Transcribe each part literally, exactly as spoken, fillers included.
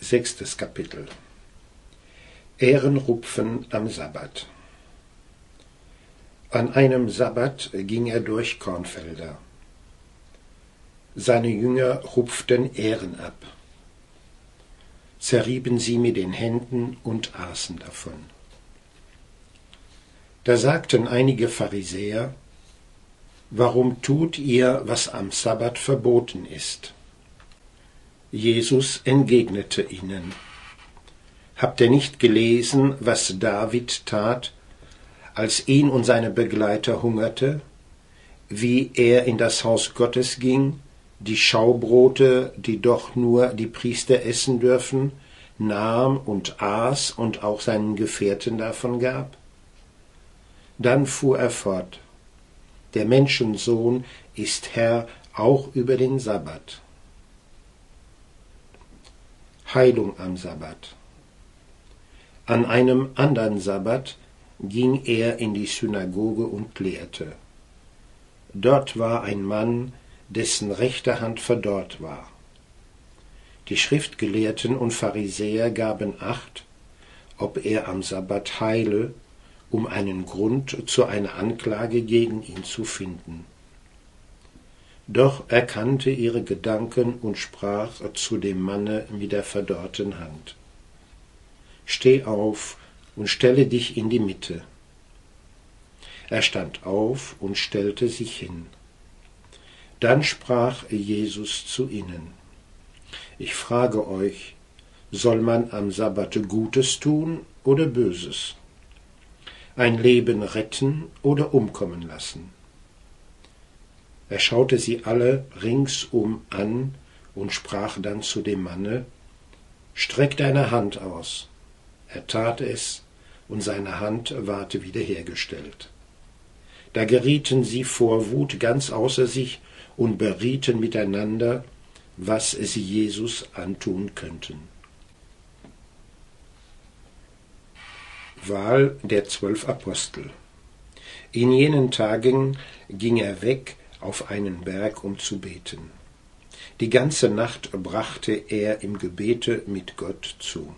Sechstes Kapitel. Ährenrupfen am Sabbat. An einem Sabbat ging er durch Kornfelder. Seine Jünger rupften Ähren ab, zerrieben sie mit den Händen und aßen davon. Da sagten einige Pharisäer: Warum tut ihr, was am Sabbat verboten ist? Jesus entgegnete ihnen: Habt ihr nicht gelesen, was David tat, als ihn und seine Begleiter hungerte, wie er in das Haus Gottes ging, die Schaubrote, die doch nur die Priester essen dürfen, nahm und aß und auch seinen Gefährten davon gab? Dann fuhr er fort: Der Menschensohn ist Herr auch über den Sabbat. Heilung am Sabbat. An einem anderen Sabbat ging er in die Synagoge und lehrte. Dort war ein Mann, dessen rechte Hand verdorrt war. Die Schriftgelehrten und Pharisäer gaben Acht, ob er am Sabbat heile, um einen Grund zu einer Anklage gegen ihn zu finden. Doch er kannte ihre Gedanken und sprach zu dem Manne mit der verdorrten Hand: Steh auf und stelle dich in die Mitte. Er stand auf und stellte sich hin. Dann sprach Jesus zu ihnen: Ich frage euch, soll man am Sabbat Gutes tun oder Böses? Ein Leben retten oder umkommen lassen? Er schaute sie alle ringsum an und sprach dann zu dem Manne: Streck deine Hand aus. Er tat es, und seine Hand ward wiederhergestellt. Da gerieten sie vor Wut ganz außer sich und berieten miteinander, was sie Jesus antun könnten. Wahl der zwölf Apostel. In jenen Tagen ging er weg auf einen Berg, um zu beten. Die ganze Nacht brachte er im Gebete mit Gott zu.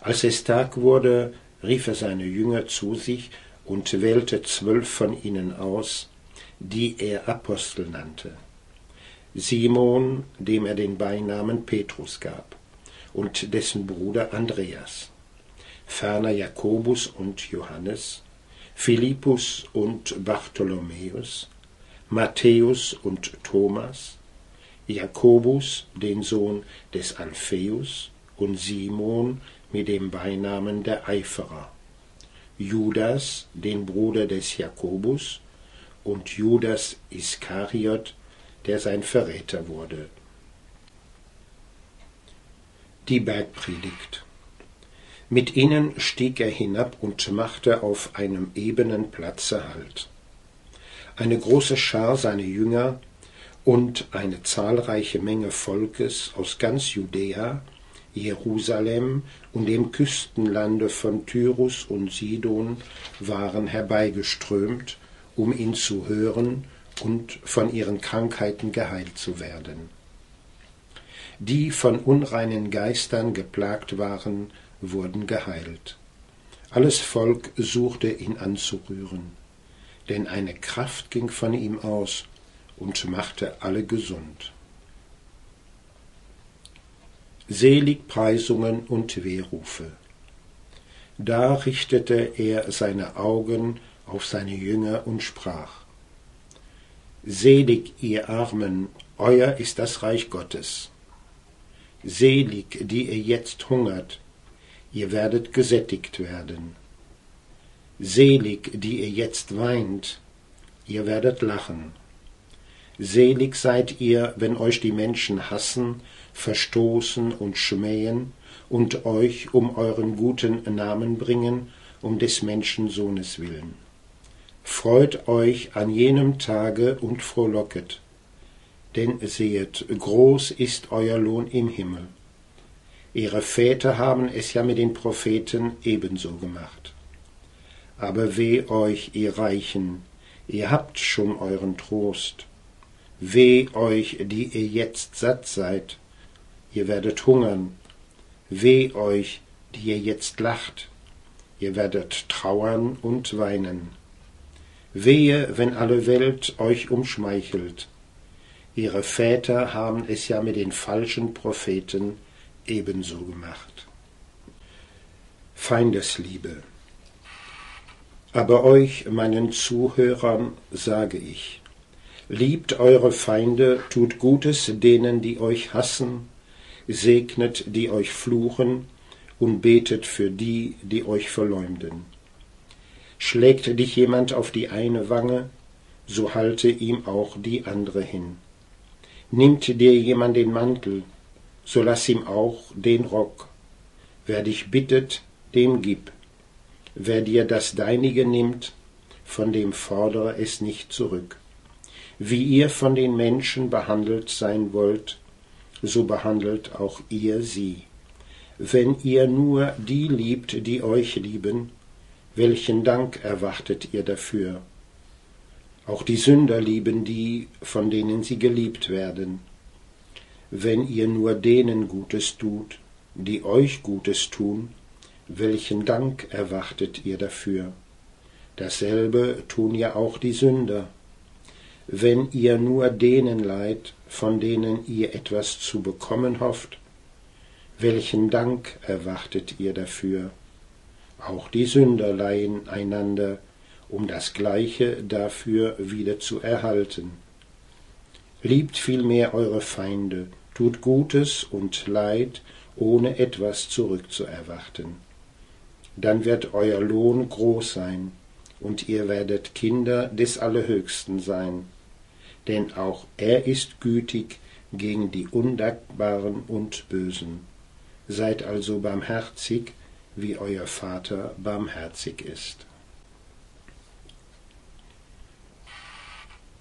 Als es Tag wurde, rief er seine Jünger zu sich und wählte zwölf von ihnen aus, die er Apostel nannte: Simon, dem er den Beinamen Petrus gab, und dessen Bruder Andreas, ferner Jakobus und Johannes, Philippus und Bartholomäus, Matthäus und Thomas, Jakobus, den Sohn des Alpheus, und Simon mit dem Beinamen der Eiferer, Judas, den Bruder des Jakobus, und Judas Iskariot, der sein Verräter wurde. Die Bergpredigt. Mit ihnen stieg er hinab und machte auf einem ebenen Platze Halt. Eine große Schar seiner Jünger und eine zahlreiche Menge Volkes aus ganz Judäa, Jerusalem und dem Küstenlande von Tyrus und Sidon waren herbeigeströmt, um ihn zu hören und von ihren Krankheiten geheilt zu werden. Die von unreinen Geistern geplagt waren, wurden geheilt. Alles Volk suchte ihn anzurühren, denn eine Kraft ging von ihm aus und machte alle gesund. Seligpreisungen und Wehrufe. Da richtete er seine Augen auf seine Jünger und sprach: Selig, ihr Armen, euer ist das Reich Gottes. Selig, die ihr jetzt hungert, ihr werdet gesättigt werden. Selig, die ihr jetzt weint, ihr werdet lachen. Selig seid ihr, wenn euch die Menschen hassen, verstoßen und schmähen und euch um euren guten Namen bringen, um des Menschensohnes willen. Freut euch an jenem Tage und frohlocket, denn sehet, groß ist euer Lohn im Himmel. Ihre Väter haben es ja mit den Propheten ebenso gemacht. Aber weh euch, ihr Reichen, ihr habt schon euren Trost. Weh euch, die ihr jetzt satt seid, ihr werdet hungern Weh euch, die ihr jetzt lacht, ihr werdet trauern und weinen. Wehe, wenn alle Welt euch umschmeichelt. Ihre Väter haben es ja mit den falschen Propheten ebenso gemacht. Feindesliebe. Aber euch, meinen Zuhörern, sage ich, liebt eure Feinde, tut Gutes denen, die euch hassen, segnet, die euch fluchen, und betet für die, die euch verleumden. Schlägt dich jemand auf die eine Wange, so halte ihm auch die andere hin. Nimmt dir jemand den Mantel, so lass ihm auch den Rock. Wer dich bittet, dem gib. Wer dir das Deinige nimmt, von dem fordere es nicht zurück. Wie ihr von den Menschen behandelt sein wollt, so behandelt auch ihr sie. Wenn ihr nur die liebt, die euch lieben, welchen Dank erwartet ihr dafür? Auch die Sünder lieben die, von denen sie geliebt werden. Wenn ihr nur denen Gutes tut, die euch Gutes tun, welchen Dank erwartet ihr dafür? Dasselbe tun ja auch die Sünder. Wenn ihr nur denen leiht, von denen ihr etwas zu bekommen hofft, welchen Dank erwartet ihr dafür? Auch die Sünder leihen einander, um das Gleiche dafür wieder zu erhalten. Liebt vielmehr eure Feinde, tut Gutes und Leid, ohne etwas zurückzuerwarten. Dann wird euer Lohn groß sein, und ihr werdet Kinder des Allerhöchsten sein, denn auch er ist gütig gegen die Undankbaren und Bösen. Seid also barmherzig, wie euer Vater barmherzig ist.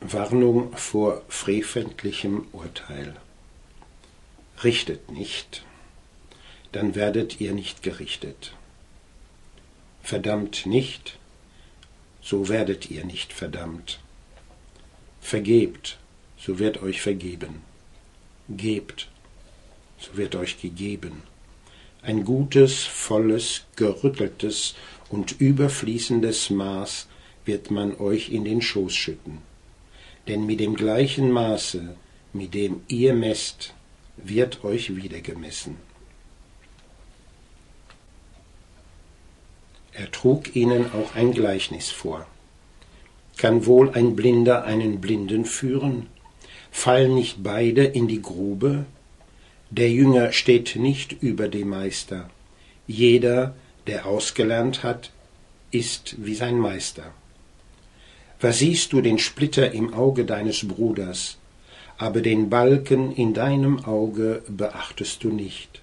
Warnung vor freventlichem Urteil. Richtet nicht, dann werdet ihr nicht gerichtet. Verdammt nicht, so werdet ihr nicht verdammt. Vergebt, so wird euch vergeben. Gebt, so wird euch gegeben. Ein gutes, volles, gerütteltes und überfließendes Maß wird man euch in den Schoß schütten. Denn mit dem gleichen Maße, mit dem ihr messt, wird euch wieder gemessen. Er trug ihnen auch ein Gleichnis vor. Kann wohl ein Blinder einen Blinden führen? Fallen nicht beide in die Grube? Der Jünger steht nicht über dem Meister. Jeder, der ausgelernt hat, ist wie sein Meister. Was siehst du den Splitter im Auge deines Bruders, aber den Balken in deinem Auge beachtest du nicht?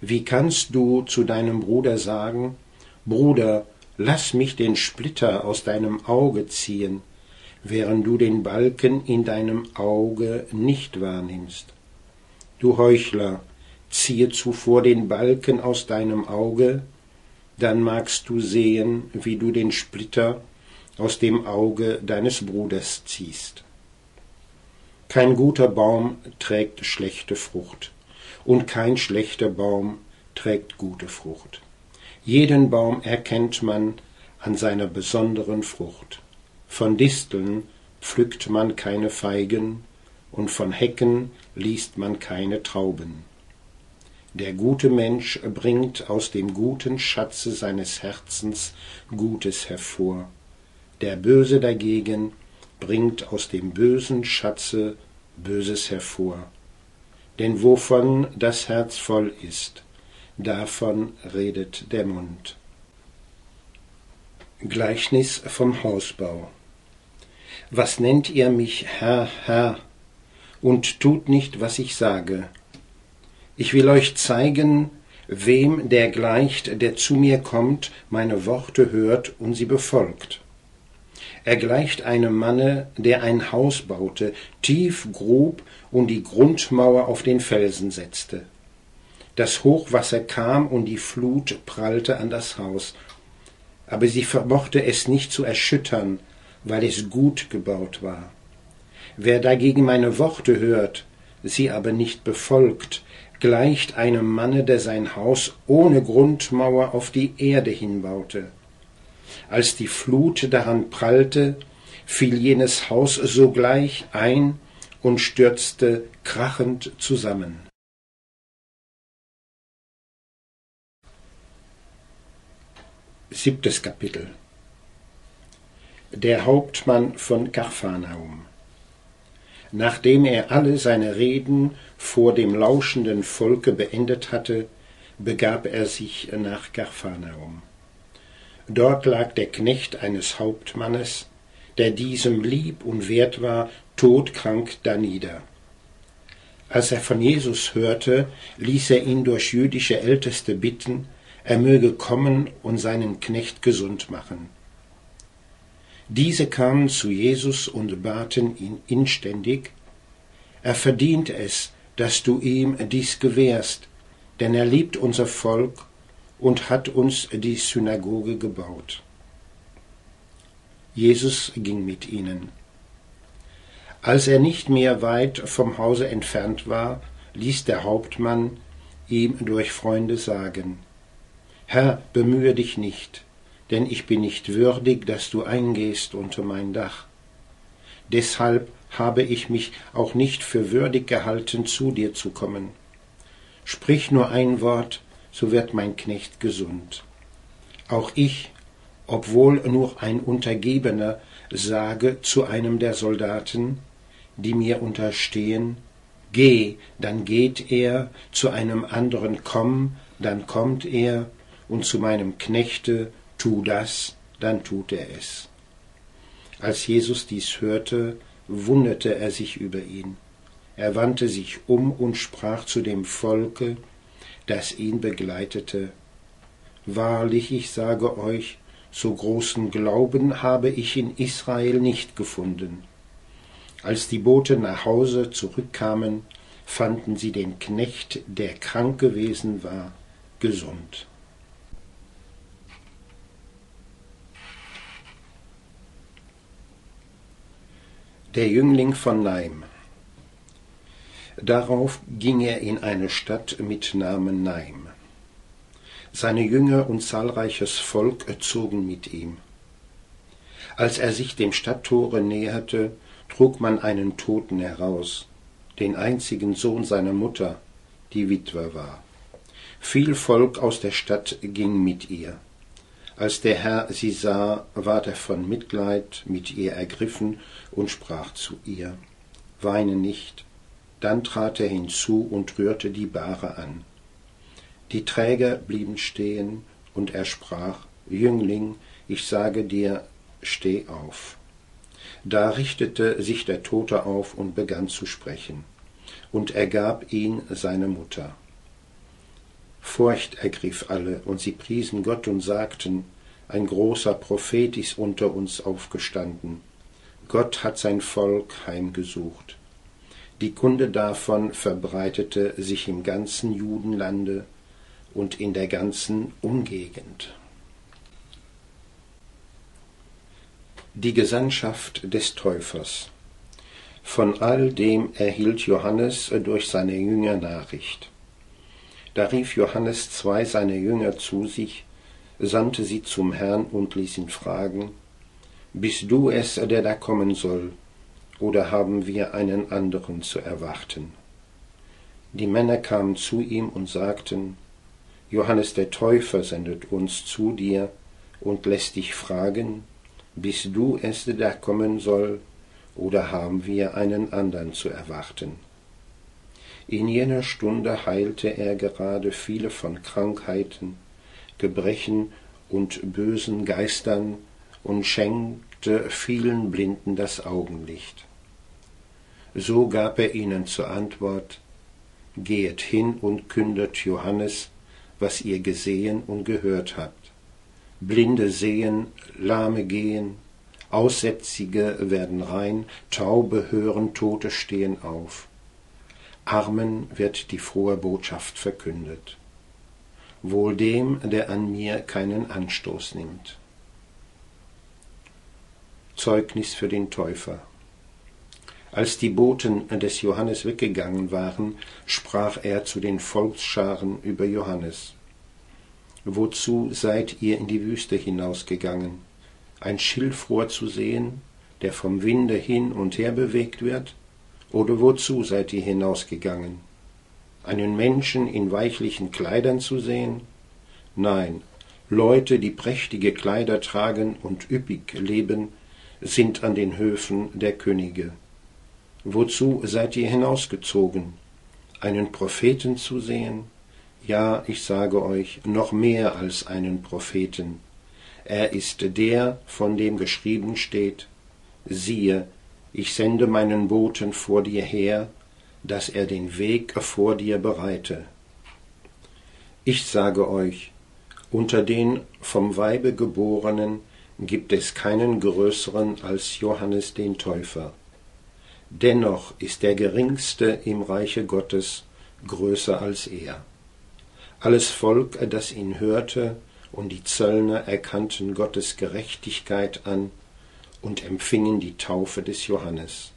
Wie kannst du zu deinem Bruder sagen, Bruder, lass mich den Splitter aus deinem Auge ziehen, während du den Balken in deinem Auge nicht wahrnimmst? Du Heuchler, ziehe zuvor den Balken aus deinem Auge, dann magst du sehen, wie du den Splitter aus dem Auge deines Bruders ziehst. Kein guter Baum trägt schlechte Frucht, und kein schlechter Baum trägt gute Frucht. Jeden Baum erkennt man an seiner besonderen Frucht. Von Disteln pflückt man keine Feigen, und von Hecken liest man keine Trauben. Der gute Mensch bringt aus dem guten Schatze seines Herzens Gutes hervor. Der Böse dagegen bringt aus dem bösen Schatze Böses hervor. Denn wovon das Herz voll ist, davon redet der Mund. Gleichnis vom Hausbau. Was nennt ihr mich Herr, Herr? Und tut nicht, was ich sage. Ich will euch zeigen, wem der gleicht, der zu mir kommt, meine Worte hört und sie befolgt. Er gleicht einem Manne, der ein Haus baute, tief grub und die Grundmauer auf den Felsen setzte. Das Hochwasser kam und die Flut prallte an das Haus, aber sie vermochte es nicht zu erschüttern, weil es gut gebaut war. Wer dagegen meine Worte hört, sie aber nicht befolgt, gleicht einem Manne, der sein Haus ohne Grundmauer auf die Erde hinbaute. Als die Flut daran prallte, fiel jenes Haus sogleich ein und stürzte krachend zusammen. Siebtes Kapitel. Der Hauptmann von Kapharnaum. Nachdem er alle seine Reden vor dem lauschenden Volke beendet hatte, begab er sich nach Kapharnaum. Dort lag der Knecht eines Hauptmannes, der diesem lieb und wert war, todkrank danieder. Als er von Jesus hörte, ließ er ihn durch jüdische Älteste bitten, er möge kommen und seinen Knecht gesund machen. Diese kamen zu Jesus und baten ihn inständig, er verdient es, dass du ihm dies gewährst, denn er liebt unser Volk und hat uns die Synagoge gebaut. Jesus ging mit ihnen. Als er nicht mehr weit vom Hause entfernt war, ließ der Hauptmann ihm durch Freunde sagen, »Herr, bemühe dich nicht, denn ich bin nicht würdig, dass du eingehst unter mein Dach. Deshalb habe ich mich auch nicht für würdig gehalten, zu dir zu kommen. Sprich nur ein Wort, so wird mein Knecht gesund. Auch ich, obwohl nur ein Untergebener, sage zu einem der Soldaten, die mir unterstehen, geh, dann geht er, zu einem anderen komm, dann kommt er, und zu meinem Knechte, tu das, dann tut er es.« Als Jesus dies hörte, wunderte er sich über ihn. Er wandte sich um und sprach zu dem Volke, das ihn begleitete, »Wahrlich, ich sage euch, so großen Glauben habe ich in Israel nicht gefunden.« Als die Boten nach Hause zurückkamen, fanden sie den Knecht, der krank gewesen war, gesund. Der Jüngling von Naim. Darauf ging er in eine Stadt mit Namen Naim. Seine Jünger und zahlreiches Volk zogen mit ihm. Als er sich dem Stadttore näherte, trug man einen Toten heraus, den einzigen Sohn seiner Mutter, die Witwe war. Viel Volk aus der Stadt ging mit ihr. Als der Herr sie sah, ward er von Mitleid mit ihr ergriffen und sprach zu ihr, »Weine nicht.« Dann trat er hinzu und rührte die Bahre an. Die Träger blieben stehen, und er sprach, »Jüngling, ich sage dir, steh auf.« Da richtete sich der Tote auf und begann zu sprechen, und er gab ihn seine Mutter. Furcht ergriff alle, und sie priesen Gott und sagten, ein großer Prophet ist unter uns aufgestanden. Gott hat sein Volk heimgesucht. Die Kunde davon verbreitete sich im ganzen Judenlande und in der ganzen Umgegend. Die Gesandtschaft des Täufers. Von all dem erhielt Johannes durch seine Jünger Nachricht. Da rief Johannes zwei seiner Jünger zu sich, sandte sie zum Herrn und ließ ihn fragen, »Bist du es, der da kommen soll, oder haben wir einen anderen zu erwarten?« Die Männer kamen zu ihm und sagten, »Johannes der Täufer sendet uns zu dir und lässt dich fragen, bist du es, der da kommen soll, oder haben wir einen anderen zu erwarten?« In jener Stunde heilte er gerade viele von Krankheiten, Gebrechen und bösen Geistern und schenkte vielen Blinden das Augenlicht. So gab er ihnen zur Antwort, »Gehet hin und kündet Johannes, was ihr gesehen und gehört habt. Blinde sehen, Lahme gehen, Aussätzige werden rein, Taube hören, Tote stehen auf. Armen wird die frohe Botschaft verkündet. Wohl dem, der an mir keinen Anstoß nimmt.« Zeugnis für den Täufer. Als die Boten des Johannes weggegangen waren, sprach er zu den Volksscharen über Johannes: Wozu seid ihr in die Wüste hinausgegangen? Ein Schilfrohr zu sehen, der vom Winde hin und her bewegt wird? Oder wozu seid ihr hinausgegangen? Einen Menschen in weichlichen Kleidern zu sehen? Nein, Leute, die prächtige Kleider tragen und üppig leben, sind an den Höfen der Könige. Wozu seid ihr hinausgezogen? Einen Propheten zu sehen? Ja, ich sage euch, noch mehr als einen Propheten. Er ist der, von dem geschrieben steht: Siehe, ich sende meinen Boten vor dir her, dass er den Weg vor dir bereite. Ich sage euch, unter den vom Weibe Geborenen gibt es keinen größeren als Johannes den Täufer. Dennoch ist der Geringste im Reiche Gottes größer als er. Alles Volk, das ihn hörte, und die Zöllner erkannten Gottes Gerechtigkeit an und empfingen die Taufe des Johannes.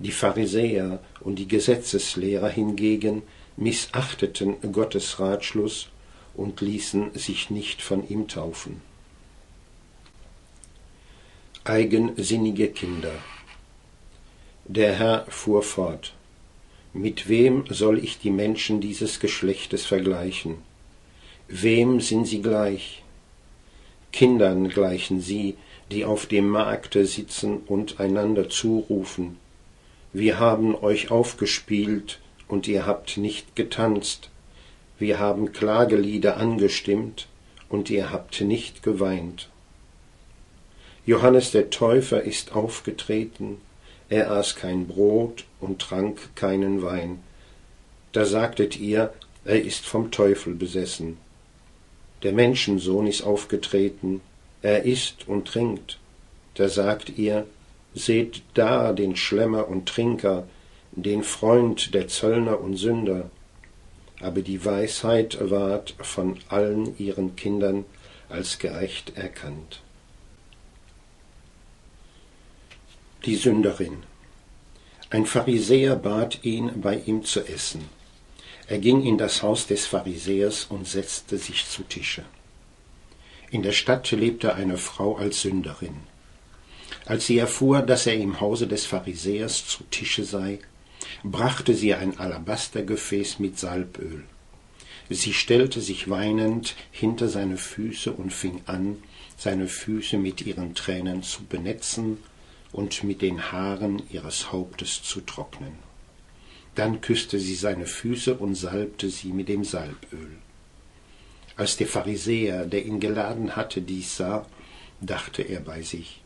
Die Pharisäer und die Gesetzeslehrer hingegen missachteten Gottes Ratschluss und ließen sich nicht von ihm taufen. Eigensinnige Kinder. Der Herr fuhr fort: Mit wem soll ich die Menschen dieses Geschlechtes vergleichen? Wem sind sie gleich? Kindern gleichen sie, die auf dem Markte sitzen und einander zurufen: Wir haben euch aufgespielt, und ihr habt nicht getanzt. Wir haben Klagelieder angestimmt, und ihr habt nicht geweint. Johannes der Täufer ist aufgetreten, er aß kein Brot und trank keinen Wein. Da sagtet ihr, er ist vom Teufel besessen. Der Menschensohn ist aufgetreten, er isst und trinkt. Da sagt ihr, seht da den Schlemmer und Trinker, den Freund der Zöllner und Sünder. Aber die Weisheit ward von allen ihren Kindern als gerecht erkannt. Die Sünderin. Ein Pharisäer bat ihn, bei ihm zu essen. Er ging in das Haus des Pharisäers und setzte sich zu Tische. In der Stadt lebte eine Frau als Sünderin. Als sie erfuhr, dass er im Hause des Pharisäers zu Tische sei, brachte sie ein Alabastergefäß mit Salböl. Sie stellte sich weinend hinter seine Füße und fing an, seine Füße mit ihren Tränen zu benetzen und mit den Haaren ihres Hauptes zu trocknen. Dann küsste sie seine Füße und salbte sie mit dem Salböl. Als der Pharisäer, der ihn geladen hatte, dies sah, dachte er bei sich: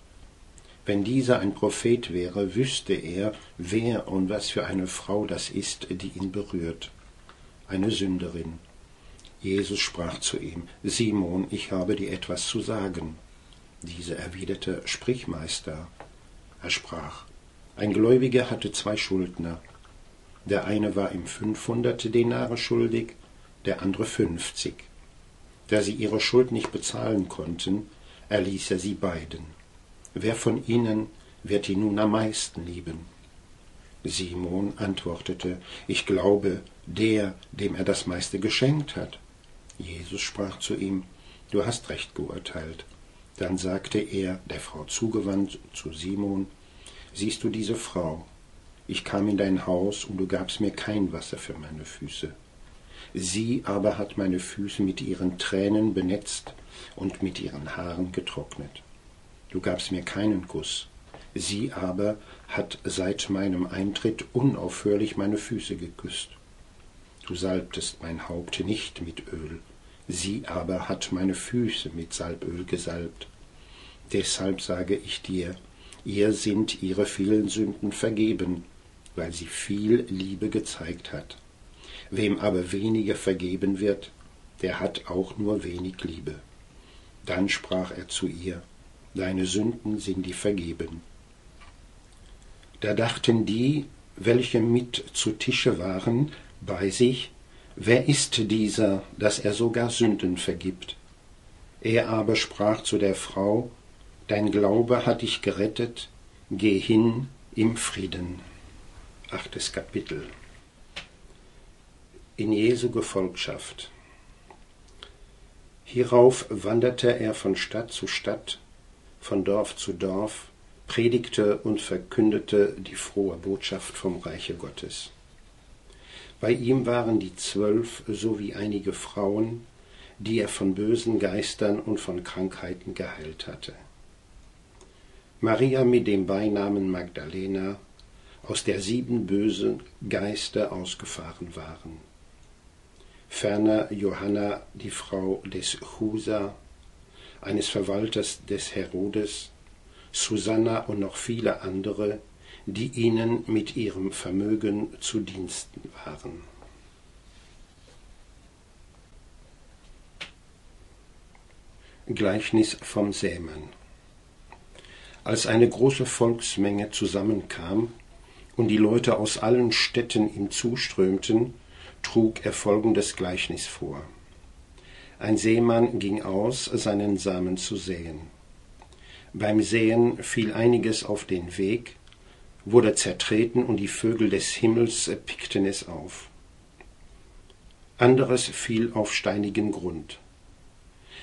Wenn dieser ein Prophet wäre, wüsste er, wer und was für eine Frau das ist, die ihn berührt. Eine Sünderin. Jesus sprach zu ihm: Simon, ich habe dir etwas zu sagen. Dieser erwiderte: Sprich, Meister. Er sprach: Ein Gläubiger hatte zwei Schuldner. Der eine war ihm fünfhundert Denare schuldig, der andere fünfzig. Da sie ihre Schuld nicht bezahlen konnten, erließ er sie beiden. Wer von ihnen wird ihn nun am meisten lieben? Simon antwortete: Ich glaube, der, dem er das meiste geschenkt hat. Jesus sprach zu ihm: Du hast recht geurteilt. Dann sagte er, der Frau zugewandt, zu Simon: Siehst du diese Frau? Ich kam in dein Haus, und du gabst mir kein Wasser für meine Füße. Sie aber hat meine Füße mit ihren Tränen benetzt und mit ihren Haaren getrocknet. Du gabst mir keinen Kuss. Sie aber hat seit meinem Eintritt unaufhörlich meine Füße geküsst. Du salbtest mein Haupt nicht mit Öl. Sie aber hat meine Füße mit Salböl gesalbt. Deshalb sage ich dir, ihr sind ihre vielen Sünden vergeben, weil sie viel Liebe gezeigt hat. Wem aber weniger vergeben wird, der hat auch nur wenig Liebe. Dann sprach er zu ihr: Deine Sünden sind dir vergeben. Da dachten die, welche mit zu Tische waren, bei sich: Wer ist dieser, dass er sogar Sünden vergibt? Er aber sprach zu der Frau: Dein Glaube hat dich gerettet, geh hin, im Frieden. Achtes Kapitel. In Jesu Gefolgschaft. Hierauf wanderte er von Stadt zu Stadt, von Dorf zu Dorf, predigte und verkündete die frohe Botschaft vom Reiche Gottes. Bei ihm waren die Zwölf sowie einige Frauen, die er von bösen Geistern und von Krankheiten geheilt hatte. Maria mit dem Beinamen Magdalena, aus der sieben böse Geister ausgefahren waren. Ferner Johanna, die Frau des Chusa, eines Verwalters des Herodes, Susanna und noch viele andere, die ihnen mit ihrem Vermögen zu Diensten waren. Gleichnis vom Sämann. Als eine große Volksmenge zusammenkam und die Leute aus allen Städten ihm zuströmten, trug er folgendes Gleichnis vor. Ein Sämann ging aus, seinen Samen zu säen. Beim Säen fiel einiges auf den Weg, wurde zertreten und die Vögel des Himmels pickten es auf. Anderes fiel auf steinigen Grund.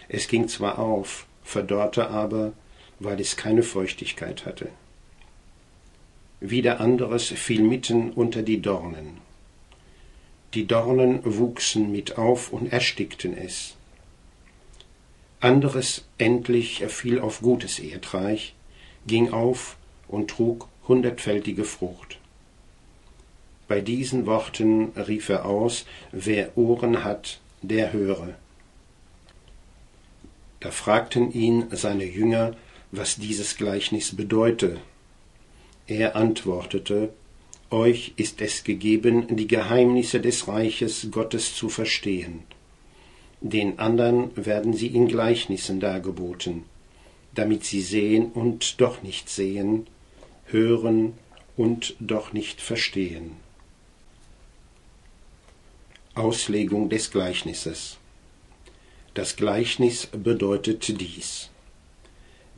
Es ging zwar auf, verdorrte aber, weil es keine Feuchtigkeit hatte. Wieder anderes fiel mitten unter die Dornen. Die Dornen wuchsen mit auf und erstickten es. Anderes endlich fiel auf gutes Erdreich, ging auf und trug hundertfältige Frucht. Bei diesen Worten rief er aus: Wer Ohren hat, der höre. Da fragten ihn seine Jünger, was dieses Gleichnis bedeute. Er antwortete: Euch ist es gegeben, die Geheimnisse des Reiches Gottes zu verstehen. Den anderen werden sie in Gleichnissen dargeboten, damit sie sehen und doch nicht sehen, hören und doch nicht verstehen. Auslegung des Gleichnisses. Das Gleichnis bedeutet dies: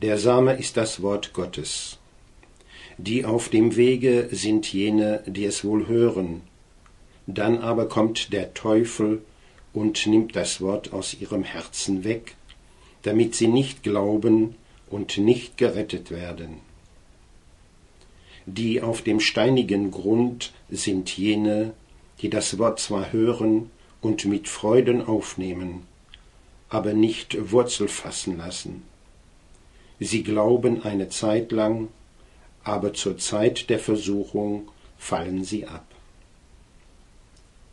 Der Same ist das Wort Gottes. Die auf dem Wege sind jene, die es wohl hören. Dann aber kommt der Teufel und nimmt das Wort aus ihrem Herzen weg, damit sie nicht glauben und nicht gerettet werden. Die auf dem steinigen Grund sind jene, die das Wort zwar hören und mit Freuden aufnehmen, aber nicht Wurzel fassen lassen. Sie glauben eine Zeit lang, aber zur Zeit der Versuchung fallen sie ab.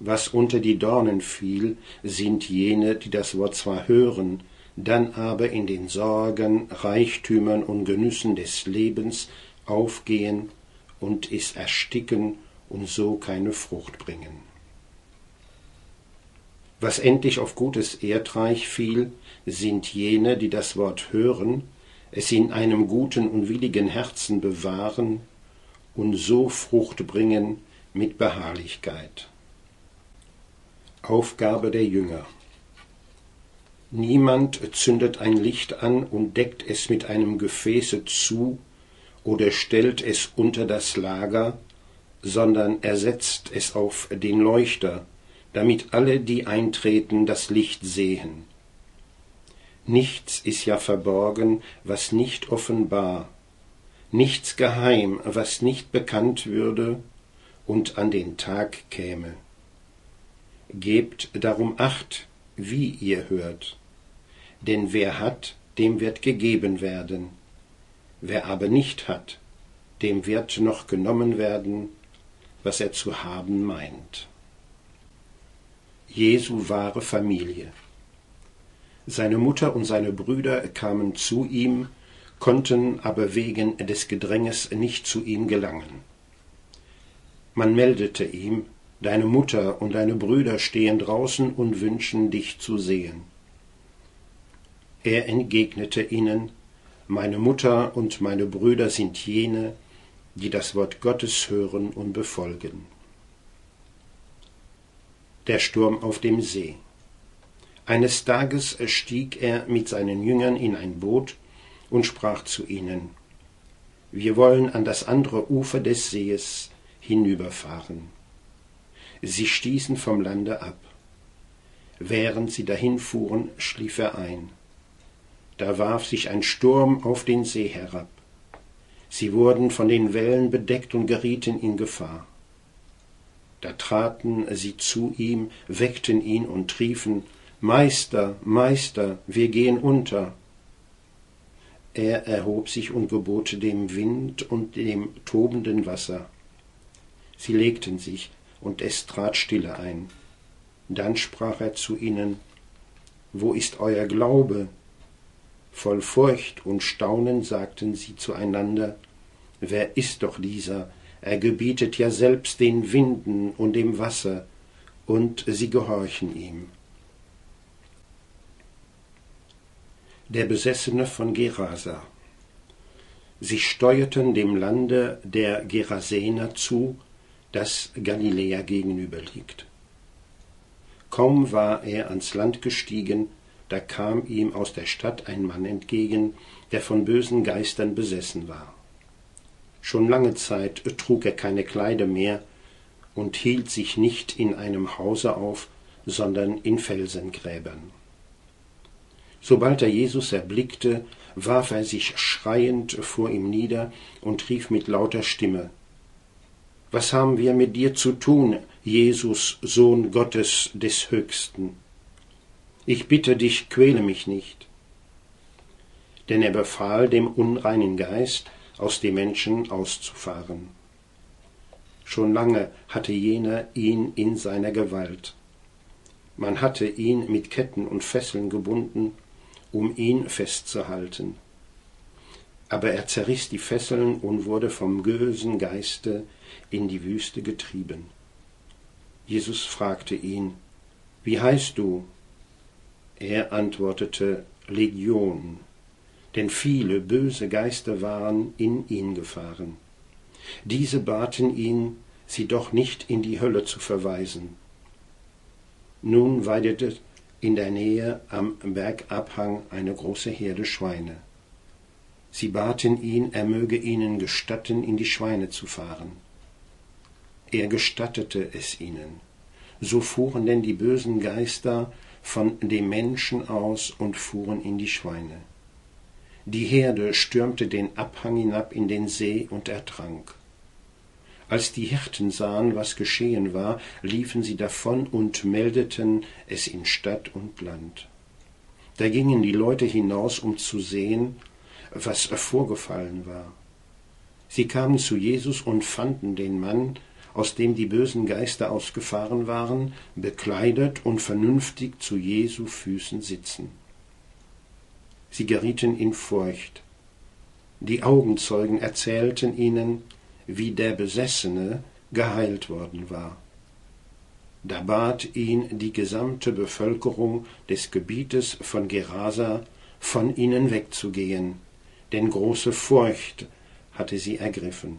Was unter die Dornen fiel, sind jene, die das Wort zwar hören, dann aber in den Sorgen, Reichtümern und Genüssen des Lebens aufgehen und es ersticken und so keine Frucht bringen. Was endlich auf gutes Erdreich fiel, sind jene, die das Wort hören, es in einem guten und willigen Herzen bewahren und so Frucht bringen mit Beharrlichkeit. Aufgabe der Jünger. Niemand zündet ein Licht an und deckt es mit einem Gefäße zu oder stellt es unter das Lager, sondern er setzt es auf den Leuchter, damit alle, die eintreten, das Licht sehen. Nichts ist ja verborgen, was nicht offenbar, nichts geheim, was nicht bekannt würde und an den Tag käme. Gebt darum Acht, wie ihr hört, denn wer hat, dem wird gegeben werden, wer aber nicht hat, dem wird noch genommen werden, was er zu haben meint. Jesu wahre Familie. Seine Mutter und seine Brüder kamen zu ihm, konnten aber wegen des Gedränges nicht zu ihm gelangen. Man meldete ihm: Deine Mutter und deine Brüder stehen draußen und wünschen, dich zu sehen. Er entgegnete ihnen: Meine Mutter und meine Brüder sind jene, die das Wort Gottes hören und befolgen. Der Sturm auf dem See. Eines Tages stieg er mit seinen Jüngern in ein Boot und sprach zu ihnen: Wir wollen an das andere Ufer des Sees hinüberfahren. Sie stießen vom Lande ab. Während sie dahinfuhren, schlief er ein. Da warf sich ein Sturm auf den See herab. Sie wurden von den Wellen bedeckt und gerieten in Gefahr. Da traten sie zu ihm, weckten ihn und riefen: »Meister, Meister, wir gehen unter!« Er erhob sich und gebot dem Wind und dem tobenden Wasser. Sie legten sich, und es trat Stille ein. Dann sprach er zu ihnen: »Wo ist euer Glaube?« Voll Furcht und Staunen sagten sie zueinander: »Wer ist doch dieser? Er gebietet ja selbst den Winden und dem Wasser.« Und sie gehorchen ihm. Der Besessene von Gerasa. Sie steuerten dem Lande der Gerasener zu, das Galiläa gegenüber liegt. Kaum war er ans Land gestiegen, da kam ihm aus der Stadt ein Mann entgegen, der von bösen Geistern besessen war. Schon lange Zeit trug er keine Kleider mehr und hielt sich nicht in einem Hause auf, sondern in Felsengräbern. Sobald er Jesus erblickte, warf er sich schreiend vor ihm nieder und rief mit lauter Stimme: »Was haben wir mit dir zu tun, Jesus, Sohn Gottes des Höchsten? Ich bitte dich, quäle mich nicht.« Denn er befahl, dem unreinen Geist aus dem Menschen auszufahren. Schon lange hatte jener ihn in seiner Gewalt. Man hatte ihn mit Ketten und Fesseln gebunden, um ihn festzuhalten. Aber er zerriss die Fesseln und wurde vom bösen Geiste in die Wüste getrieben. Jesus fragte ihn: »Wie heißt du?« Er antwortete: »Legion«, denn viele böse Geister waren in ihn gefahren. Diese baten ihn, sie doch nicht in die Hölle zu verweisen. Nun weidete in der Nähe am Bergabhang eine große Herde Schweine. Sie baten ihn, er möge ihnen gestatten, in die Schweine zu fahren. Er gestattete es ihnen. So fuhren denn die bösen Geister von dem Menschen aus und fuhren in die Schweine. Die Herde stürmte den Abhang hinab in den See und ertrank. Als die Hirten sahen, was geschehen war, liefen sie davon und meldeten es in Stadt und Land. Da gingen die Leute hinaus, um zu sehen, was vorgefallen war. Sie kamen zu Jesus und fanden den Mann, aus dem die bösen Geister ausgefahren waren, bekleidet und vernünftig zu Jesu Füßen sitzen. Sie gerieten in Furcht. Die Augenzeugen erzählten ihnen, wie der Besessene geheilt worden war. Da bat ihn die gesamte Bevölkerung des Gebietes von Gerasa, von ihnen wegzugehen, denn große Furcht hatte sie ergriffen.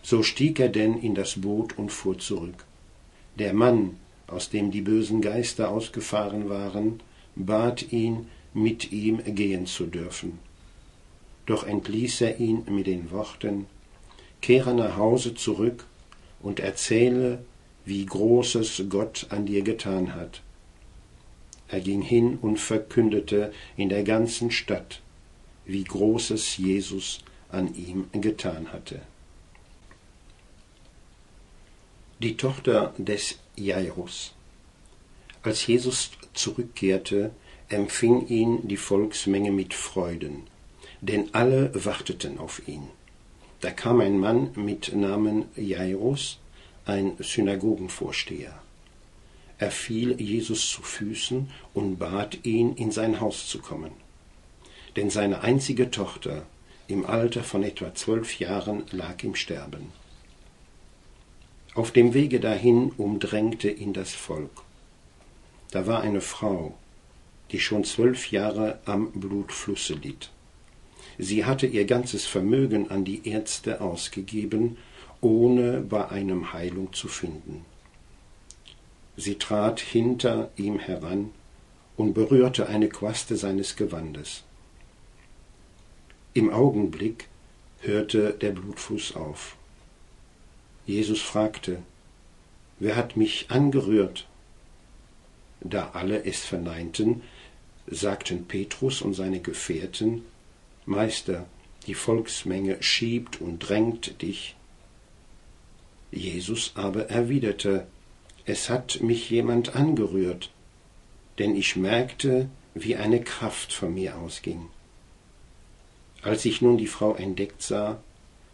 So stieg er denn in das Boot und fuhr zurück. Der Mann, aus dem die bösen Geister ausgefahren waren, bat ihn, mit ihm gehen zu dürfen. Doch entließ er ihn mit den Worten: »Kehre nach Hause zurück und erzähle, wie Großes Gott an dir getan hat.« Er ging hin und verkündete in der ganzen Stadt, wie Großes Jesus an ihm getan hatte. Die Tochter des Jairus. Als Jesus zurückkehrte, empfing ihn die Volksmenge mit Freuden, denn alle warteten auf ihn. Da kam ein Mann mit Namen Jairus, ein Synagogenvorsteher. Er fiel Jesus zu Füßen und bat ihn, in sein Haus zu kommen. Denn seine einzige Tochter, im Alter von etwa zwölf Jahren, lag im Sterben. Auf dem Wege dahin umdrängte ihn das Volk. Da war eine Frau, die schon zwölf Jahre am Blutflusse litt. Sie hatte ihr ganzes Vermögen an die Ärzte ausgegeben, ohne bei einem Heilung zu finden. Sie trat hinter ihm heran und berührte eine Quaste seines Gewandes. Im Augenblick hörte der Blutfuß auf. Jesus fragte, »Wer hat mich angerührt?« Da alle es verneinten, sagten Petrus und seine Gefährten, »Meister, die Volksmenge schiebt und drängt dich.« Jesus aber erwiderte, »Es hat mich jemand angerührt, denn ich merkte, wie eine Kraft von mir ausging.« Als sich nun die Frau entdeckt sah,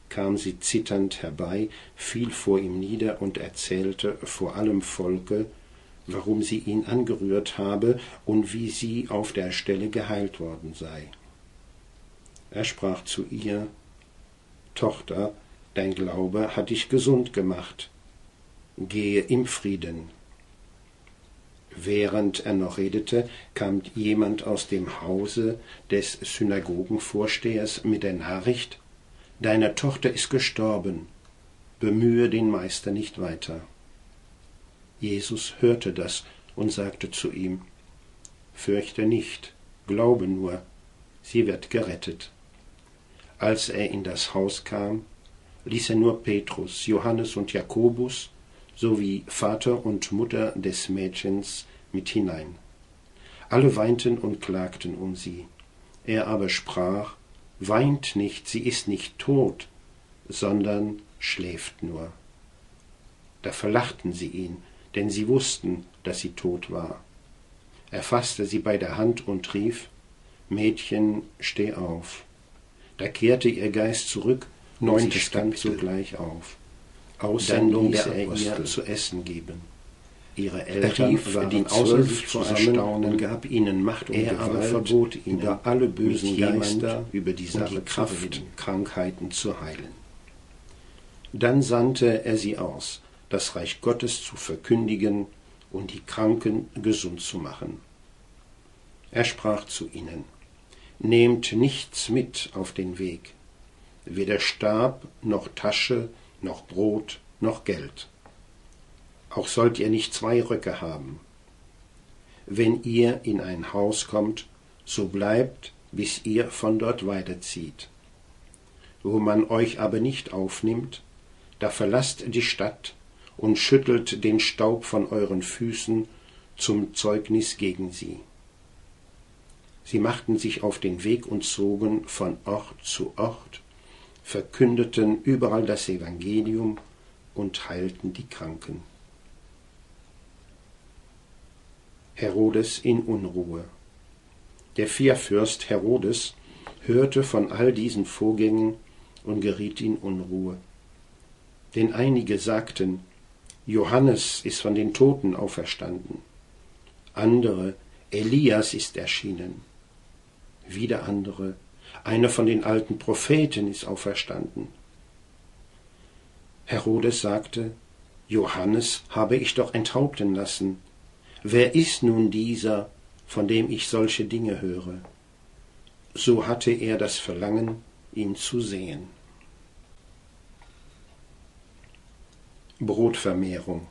kam sie zitternd herbei, fiel vor ihm nieder und erzählte vor allem Volke, warum sie ihn angerührt habe und wie sie auf der Stelle geheilt worden sei. Er sprach zu ihr, »Tochter, dein Glaube hat dich gesund gemacht. Gehe im Frieden.« Während er noch redete, kam jemand aus dem Hause des Synagogenvorstehers mit der Nachricht, »Deine Tochter ist gestorben. Bemühe den Meister nicht weiter.« Jesus hörte das und sagte zu ihm, »Fürchte nicht, glaube nur, sie wird gerettet.« Als er in das Haus kam, ließ er nur Petrus, Johannes und Jakobus sowie Vater und Mutter des Mädchens mit hinein. Alle weinten und klagten um sie. Er aber sprach, »Weint nicht, sie ist nicht tot, sondern schläft nur.« Da verlachten sie ihn, denn sie wussten, dass sie tot war. Er faßte sie bei der Hand und rief, »Mädchen, steh auf.« Da kehrte ihr Geist zurück, und sie stand sogleich auf. Aussendung der Apostel. Ihr zu essen geben. Ihre Eltern waren außer sich zusammen und gab ihnen Macht und Gewalt, aber verbot ihnen, über alle bösen Geister, über die Sache Kraft, Krankheiten zu heilen. Dann sandte er sie aus, das Reich Gottes zu verkündigen und die Kranken gesund zu machen. Er sprach zu ihnen, »Nehmt nichts mit auf den Weg, weder Stab noch Tasche, noch Brot, noch Geld. Auch sollt ihr nicht zwei Röcke haben. Wenn ihr in ein Haus kommt, so bleibt, bis ihr von dort weiterzieht. Wo man euch aber nicht aufnimmt, da verlasst die Stadt und schüttelt den Staub von euren Füßen zum Zeugnis gegen sie.« Sie machten sich auf den Weg und zogen von Ort zu Ort, verkündeten überall das Evangelium und heilten die Kranken. Herodes in Unruhe. Der Vierfürst Herodes hörte von all diesen Vorgängen und geriet in Unruhe. Denn einige sagten, Johannes ist von den Toten auferstanden. Andere, Elias ist erschienen. Wieder andere, einer von den alten Propheten ist auferstanden. Herodes sagte, Johannes habe ich doch enthaupten lassen. Wer ist nun dieser, von dem ich solche Dinge höre? So hatte er das Verlangen, ihn zu sehen. Brotvermehrung.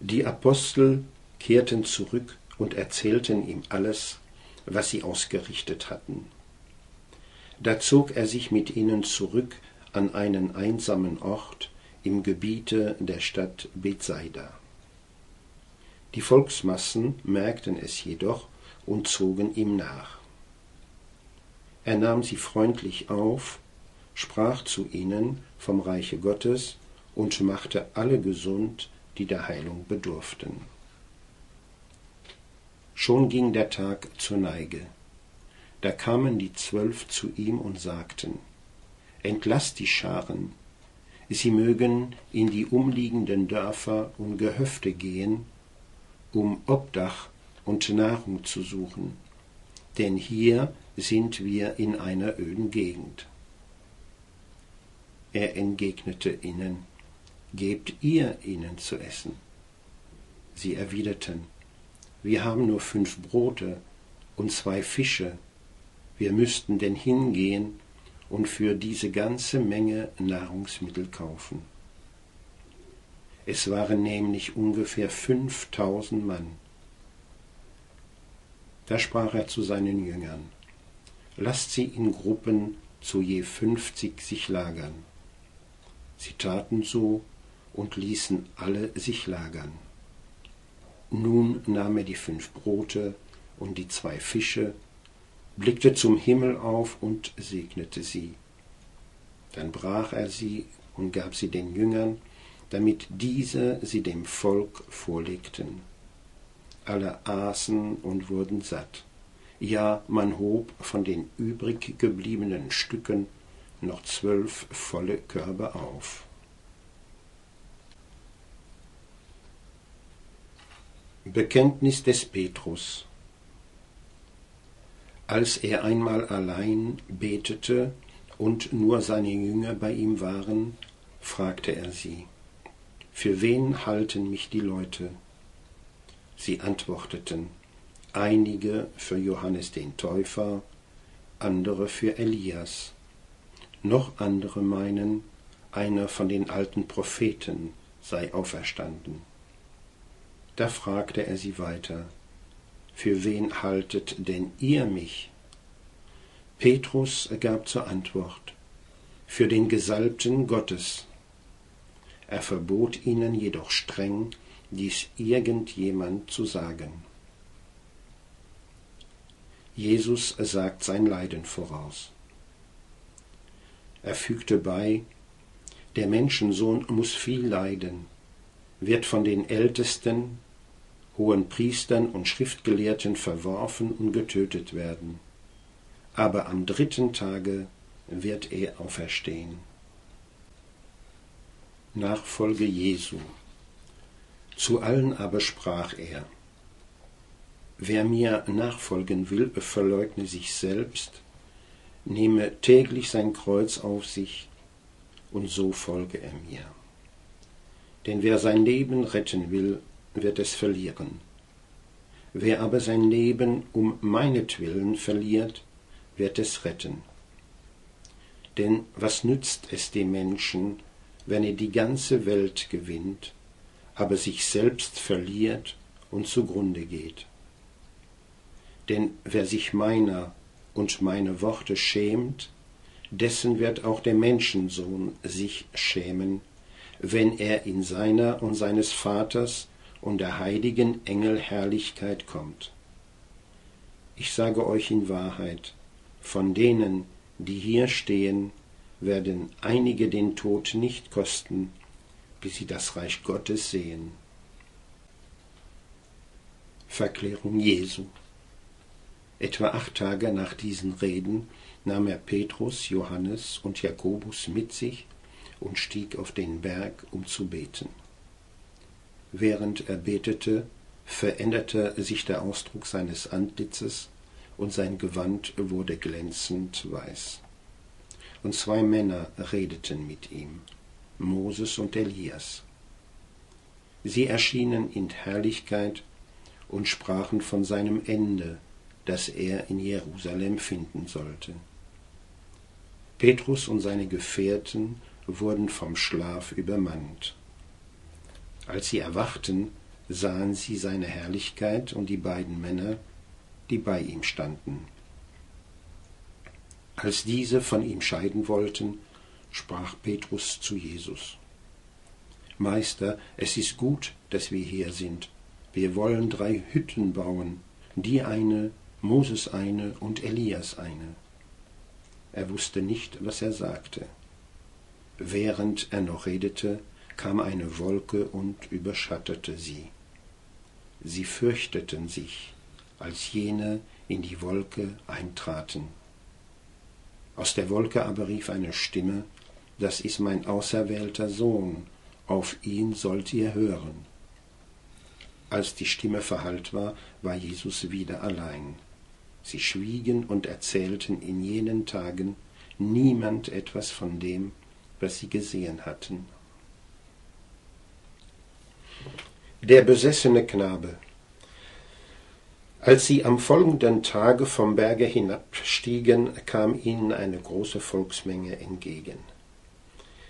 Die Apostel kehrten zurück und erzählten ihm alles, was sie ausgerichtet hatten. Da zog er sich mit ihnen zurück an einen einsamen Ort im Gebiete der Stadt Bethsaida. Die Volksmassen merkten es jedoch und zogen ihm nach. Er nahm sie freundlich auf, sprach zu ihnen vom Reiche Gottes und machte alle gesund, die der Heilung bedurften. Schon ging der Tag zur Neige. Da kamen die Zwölf zu ihm und sagten, »Entlasst die Scharen, sie mögen in die umliegenden Dörfer und Gehöfte gehen, um Obdach und Nahrung zu suchen, denn hier sind wir in einer öden Gegend.« Er entgegnete ihnen, »Gebt ihr ihnen zu essen?« Sie erwiderten, »Wir haben nur fünf Brote und zwei Fische, wir müssten denn hingehen und für diese ganze Menge Nahrungsmittel kaufen.« Es waren nämlich ungefähr fünftausend Mann. Da sprach er zu seinen Jüngern, »Lasst sie in Gruppen zu je fünfzig sich lagern. Sie taten so und ließen alle sich lagern. Nun nahm er die fünf Brote und die zwei Fische, blickte zum Himmel auf und segnete sie. Dann brach er sie und gab sie den Jüngern, damit diese sie dem Volk vorlegten. Alle aßen und wurden satt. Ja, man hob von den übrig gebliebenen Stücken noch zwölf volle Körbe auf. Bekenntnis des Petrus. Als er einmal allein betete und nur seine Jünger bei ihm waren, fragte er sie: Für wen halten mich die Leute? Sie antworteten: Einige für Johannes den Täufer, andere für Elias. Noch andere meinen, einer von den alten Propheten sei auferstanden. Da fragte er sie weiter: Für wen haltet denn ihr mich? Petrus gab zur Antwort: Für den Gesalbten Gottes. Er verbot ihnen jedoch streng, dies irgendjemand zu sagen. Jesus sagt sein Leiden voraus. Er fügte bei: Der Menschensohn muß viel leiden, wird von den Ältesten, hohen Priestern und Schriftgelehrten verworfen und getötet werden. Aber am dritten Tage wird er auferstehen. Nachfolge Jesu. Zu allen aber sprach er: Wer mir nachfolgen will, verleugne sich selbst, nehme täglich sein Kreuz auf sich, und so folge er mir. Denn wer sein Leben retten will, wird es verlieren. Wer aber sein Leben um meinetwillen verliert, wird es retten. Denn was nützt es dem Menschen, wenn er die ganze Welt gewinnt, aber sich selbst verliert und zugrunde geht? Denn wer sich meiner und meine Worte schämt, dessen wird auch der Menschensohn sich schämen, wenn er in seiner und seines Vaters und der heiligen Engel Herrlichkeit kommt. Ich sage euch in Wahrheit, von denen, die hier stehen, werden einige den Tod nicht kosten, bis sie das Reich Gottes sehen. Verklärung Jesu. Etwa acht Tage nach diesen Reden nahm er Petrus, Johannes und Jakobus mit sich und stieg auf den Berg, um zu beten. Während er betete, veränderte sich der Ausdruck seines Antlitzes und sein Gewand wurde glänzend weiß. Und zwei Männer redeten mit ihm, Moses und Elias. Sie erschienen in Herrlichkeit und sprachen von seinem Ende, das er in Jerusalem finden sollte. Petrus und seine Gefährten wurden vom Schlaf übermannt. Als sie erwachten, sahen sie seine Herrlichkeit und die beiden Männer, die bei ihm standen. Als diese von ihm scheiden wollten, sprach Petrus zu Jesus: Meister, es ist gut, dass wir hier sind. Wir wollen drei Hütten bauen, die eine, Moses eine und Elias eine. Er wusste nicht, was er sagte. Während er noch redete, kam eine Wolke und überschattete sie. Sie fürchteten sich, als jene in die Wolke eintraten. Aus der Wolke aber rief eine Stimme: Das ist mein auserwählter Sohn, auf ihn sollt ihr hören. Als die Stimme verhallt war, war Jesus wieder allein. Sie schwiegen und erzählten in jenen Tagen niemand etwas von dem, was sie gesehen hatten. Der besessene Knabe. Als sie am folgenden Tage vom Berge hinabstiegen, kam ihnen eine große Volksmenge entgegen.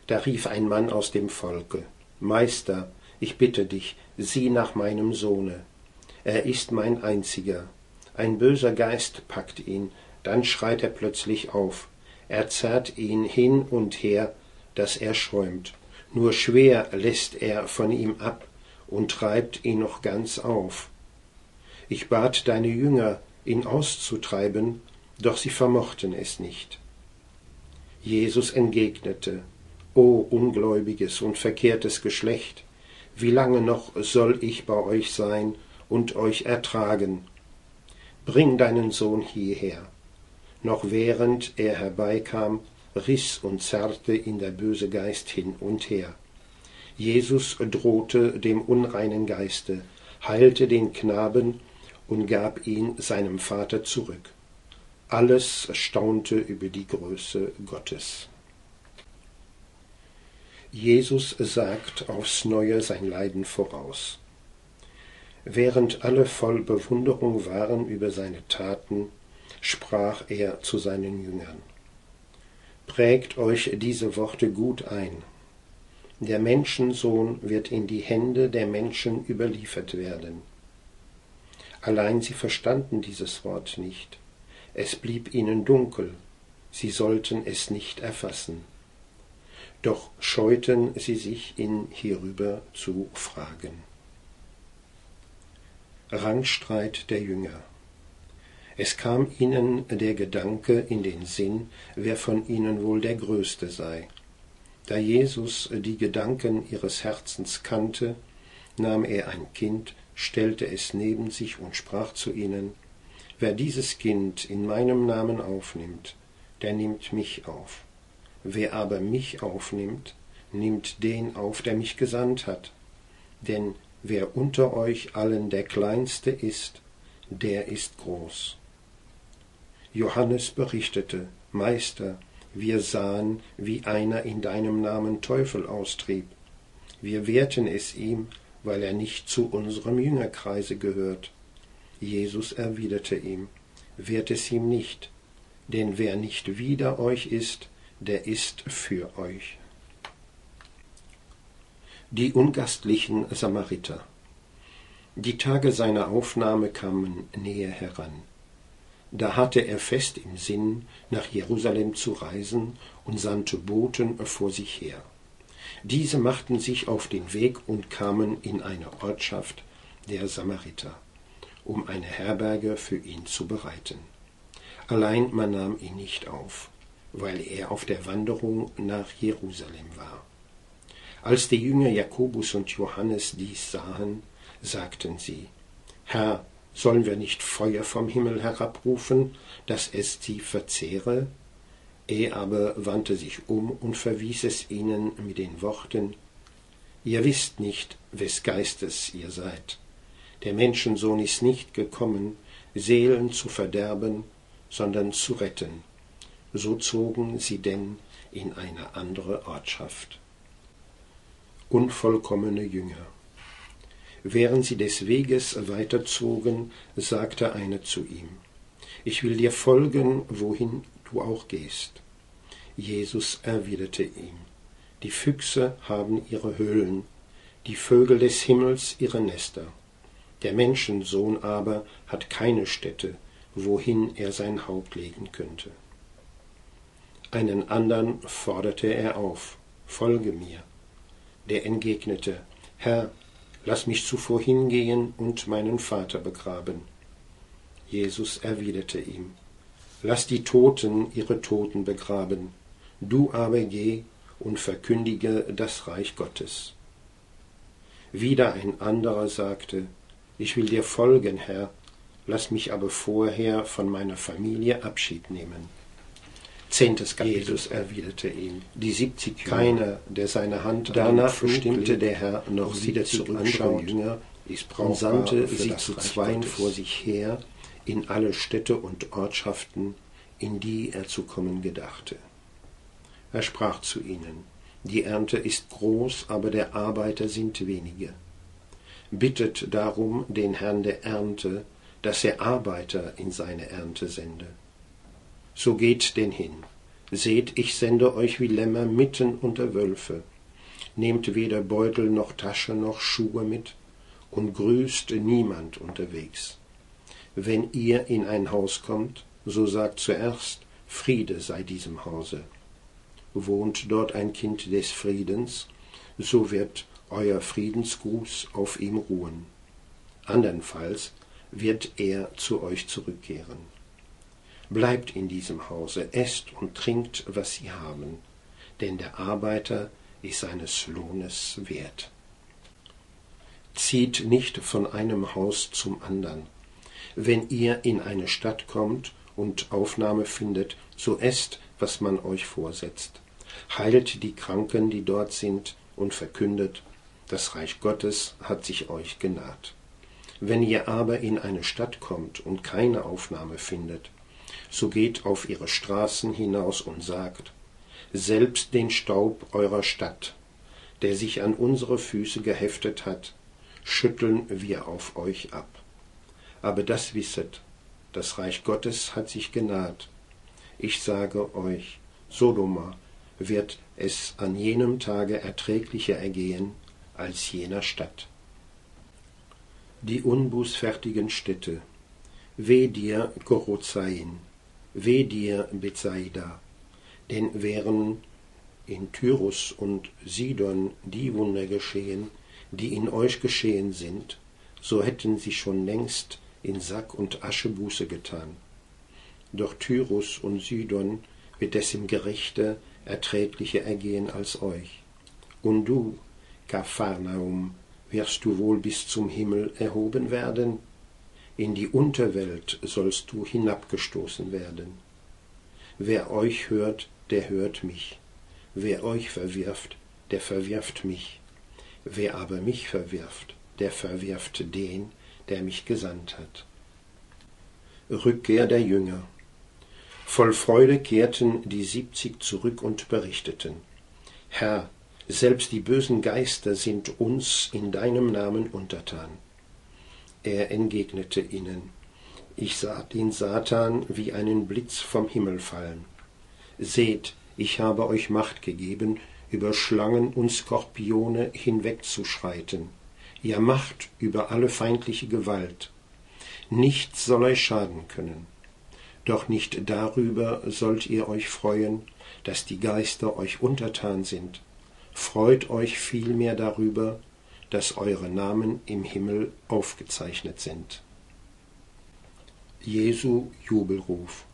Da rief ein Mann aus dem Volke: Meister, ich bitte dich, sieh nach meinem Sohne. Er ist mein einziger. Ein böser Geist packt ihn, dann schreit er plötzlich auf: Er zerrt ihn hin und her, dass er schäumt. Nur schwer lässt er von ihm ab und treibt ihn noch ganz auf. Ich bat deine Jünger, ihn auszutreiben, doch sie vermochten es nicht. Jesus entgegnete: O ungläubiges und verkehrtes Geschlecht, wie lange noch soll ich bei euch sein und euch ertragen? Bring deinen Sohn hierher. Noch während er herbeikam, riss und zerrte ihn der böse Geist hin und her. Jesus drohte dem unreinen Geiste, heilte den Knaben und gab ihn seinem Vater zurück. Alles staunte über die Größe Gottes. Jesus sagt aufs Neue sein Leiden voraus. Während alle voll Bewunderung waren über seine Taten, sprach er zu seinen Jüngern: Prägt euch diese Worte gut ein. Der Menschensohn wird in die Hände der Menschen überliefert werden. Allein sie verstanden dieses Wort nicht. Es blieb ihnen dunkel. Sie sollten es nicht erfassen. Doch scheuten sie sich, ihn hierüber zu fragen. Rangstreit der Jünger. Es kam ihnen der Gedanke in den Sinn, wer von ihnen wohl der Größte sei. Da Jesus die Gedanken ihres Herzens kannte, nahm er ein Kind, stellte es neben sich und sprach zu ihnen: Wer dieses Kind in meinem Namen aufnimmt, der nimmt mich auf. Wer aber mich aufnimmt, nimmt den auf, der mich gesandt hat. Denn wer unter euch allen der Kleinste ist, der ist groß. Johannes berichtete: Meister, wir sahen, wie einer in deinem Namen Teufel austrieb. Wir wehrten es ihm, weil er nicht zu unserem Jüngerkreise gehört. Jesus erwiderte ihm: Wehrt es ihm nicht, denn wer nicht wider euch ist, der ist für euch. Die ungastlichen Samariter. Die Tage seiner Aufnahme kamen näher heran. Da hatte er fest im Sinn, nach Jerusalem zu reisen, und sandte Boten vor sich her. Diese machten sich auf den Weg und kamen in eine Ortschaft der Samariter, um eine Herberge für ihn zu bereiten. Allein man nahm ihn nicht auf, weil er auf der Wanderung nach Jerusalem war. Als die Jünger Jakobus und Johannes dies sahen, sagten sie: Herr, sollen wir nicht Feuer vom Himmel herabrufen, dass es sie verzehre? Er aber wandte sich um und verwies es ihnen mit den Worten: Ihr wisst nicht, wes Geistes ihr seid. Der Menschensohn ist nicht gekommen, Seelen zu verderben, sondern zu retten. So zogen sie denn in eine andere Ortschaft. Unvollkommene Jünger. Während sie des Weges weiterzogen, sagte einer zu ihm: Ich will dir folgen, wohin du auch gehst. Jesus erwiderte ihm: Die Füchse haben ihre Höhlen, die Vögel des Himmels ihre Nester. Der Menschensohn aber hat keine Stätte, wohin er sein Haupt legen könnte. Einen anderen forderte er auf: Folge mir. Der entgegnete: Herr, lass mich zuvor hingehen und meinen Vater begraben. Jesus erwiderte ihm: Lass die Toten ihre Toten begraben, du aber geh und verkündige das Reich Gottes. Wieder ein anderer sagte: Ich will dir folgen, Herr, lass mich aber vorher von meiner Familie Abschied nehmen. Zehntes Kapitel. Jesus erwiderte ihm: Die siebzig Jünger, keiner, der seine Hand danach bestimmte, der Herr noch sie wieder zurückschaut, und sandte sie zu zweien vor sich her in alle Städte und Ortschaften, in die er zu kommen gedachte. Er sprach zu ihnen: Die Ernte ist groß, aber der Arbeiter sind wenige. Bittet darum den Herrn der Ernte, dass er Arbeiter in seine Ernte sende. So geht denn hin. Seht, ich sende euch wie Lämmer mitten unter Wölfe. Nehmt weder Beutel noch Tasche noch Schuhe mit und grüßt niemand unterwegs. Wenn ihr in ein Haus kommt, so sagt zuerst: Friede sei diesem Hause. Wohnt dort ein Kind des Friedens, so wird euer Friedensgruß auf ihm ruhen. Andernfalls wird er zu euch zurückkehren. Bleibt in diesem Hause, esst und trinkt, was sie haben, denn der Arbeiter ist seines Lohnes wert. Zieht nicht von einem Haus zum anderen. Wenn ihr in eine Stadt kommt und Aufnahme findet, so esst, was man euch vorsetzt. Heilt die Kranken, die dort sind, und verkündet, das Reich Gottes hat sich euch genaht. Wenn ihr aber in eine Stadt kommt und keine Aufnahme findet, so geht auf ihre Straßen hinaus und sagt, selbst den Staub eurer Stadt, der sich an unsere Füße geheftet hat, schütteln wir auf euch ab. Aber das wisset, das Reich Gottes hat sich genaht. Ich sage euch, Sodoma wird es an jenem Tage erträglicher ergehen als jener Stadt. Die unbußfertigen Städte, weh dir, Korazin, weh dir, Bethsaida, denn wären in Tyrus und Sidon die Wunder geschehen, die in euch geschehen sind, so hätten sie schon längst in Sack und Asche Buße getan. Doch Tyrus und Sidon wird es im Gerichte erträglicher ergehen als euch. Und du, Kapharnaum, wirst du wohl bis zum Himmel erhoben werden? In die Unterwelt sollst du hinabgestoßen werden. Wer euch hört, der hört mich. Wer euch verwirft, der verwirft mich. Wer aber mich verwirft, der verwirft den, der mich gesandt hat. Rückkehr der Jünger. Voll Freude kehrten die siebzig zurück und berichteten, Herr, selbst die bösen Geister sind uns in deinem Namen untertan. Er entgegnete ihnen, ich sah den Satan wie einen Blitz vom Himmel fallen. Seht, ich habe euch Macht gegeben, über Schlangen und Skorpione hinwegzuschreiten, ja Macht über alle feindliche Gewalt. Nichts soll euch schaden können. Doch nicht darüber sollt ihr euch freuen, dass die Geister euch untertan sind. Freut euch vielmehr darüber, dass eure Namen im Himmel aufgezeichnet sind. Jesu Jubelruf.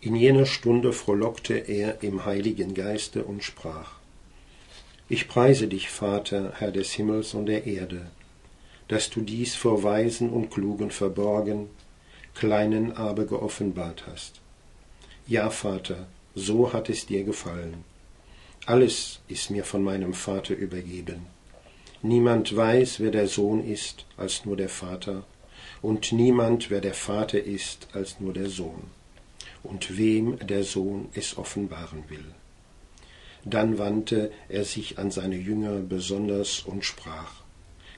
In jener Stunde frohlockte er im Heiligen Geiste und sprach, ich preise dich, Vater, Herr des Himmels und der Erde, dass du dies vor Weisen und Klugen verborgen, Kleinen aber geoffenbart hast. Ja, Vater, so hat es dir gefallen. Alles ist mir von meinem Vater übergeben. Niemand weiß, wer der Sohn ist, als nur der Vater, und niemand, wer der Vater ist, als nur der Sohn, und wem der Sohn es offenbaren will. Dann wandte er sich an seine Jünger besonders und sprach,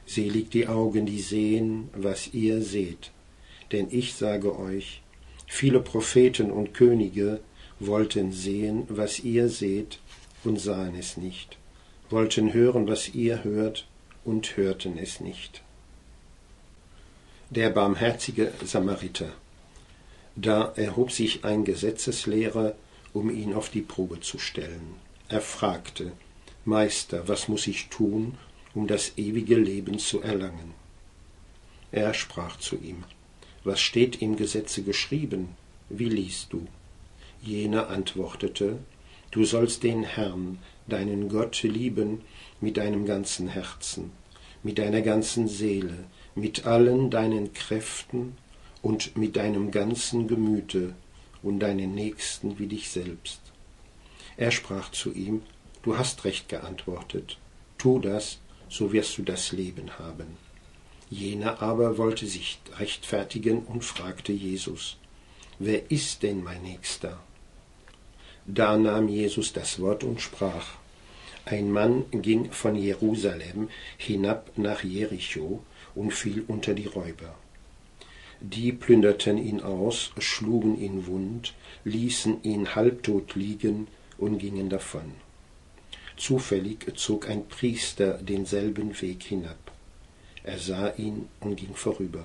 selig die Augen, die sehen, was ihr seht. Denn ich sage euch, viele Propheten und Könige wollten sehen, was ihr seht, und sahen es nicht, wollten hören, was ihr hört, und hörten es nicht. Der barmherzige Samariter. Da erhob sich ein Gesetzeslehrer, um ihn auf die Probe zu stellen. Er fragte, Meister, was muss ich tun, um das ewige Leben zu erlangen? Er sprach zu ihm, was steht im Gesetze geschrieben? Wie liest du? Jener antwortete, du sollst den Herrn, deinen Gott, lieben mit deinem ganzen Herzen, mit deiner ganzen Seele, mit allen deinen Kräften und mit deinem ganzen Gemüte und deinen Nächsten wie dich selbst. Er sprach zu ihm, du hast recht geantwortet, tu das, so wirst du das Leben haben. Jener aber wollte sich rechtfertigen und fragte Jesus, wer ist denn mein Nächster? Da nahm Jesus das Wort und sprach, ein Mann ging von Jerusalem hinab nach Jericho und fiel unter die Räuber. Die plünderten ihn aus, schlugen ihn wund, ließen ihn halbtot liegen und gingen davon. Zufällig zog ein Priester denselben Weg hinab. Er sah ihn und ging vorüber.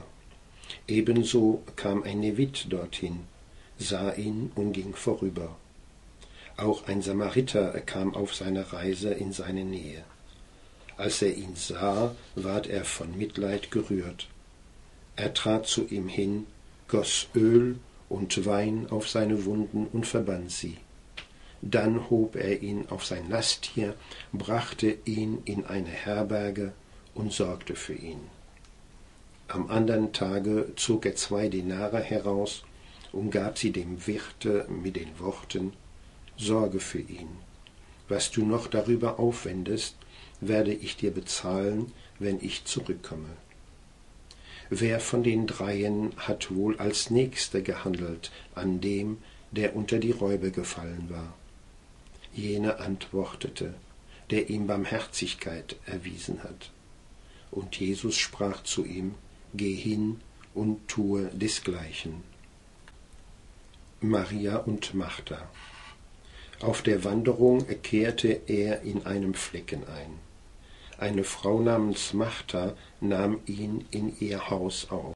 Ebenso kam ein Levit dorthin, sah ihn und ging vorüber. Auch ein Samariter kam auf seiner Reise in seine Nähe. Als er ihn sah, ward er von Mitleid gerührt. Er trat zu ihm hin, goss Öl und Wein auf seine Wunden und verband sie. Dann hob er ihn auf sein Lasttier, brachte ihn in eine Herberge und sorgte für ihn. Am anderen Tage zog er zwei Denare heraus und gab sie dem Wirte mit den Worten: Sorge für ihn. Was du noch darüber aufwendest, werde ich dir bezahlen, wenn ich zurückkomme. Wer von den dreien hat wohl als Nächster gehandelt an dem, der unter die Räuber gefallen war? Jener antwortete, der ihm Barmherzigkeit erwiesen hat. Und Jesus sprach zu ihm: Geh hin und tue desgleichen. Maria und Martha. Auf der Wanderung kehrte er in einem Flecken ein. Eine Frau namens Martha nahm ihn in ihr Haus auf.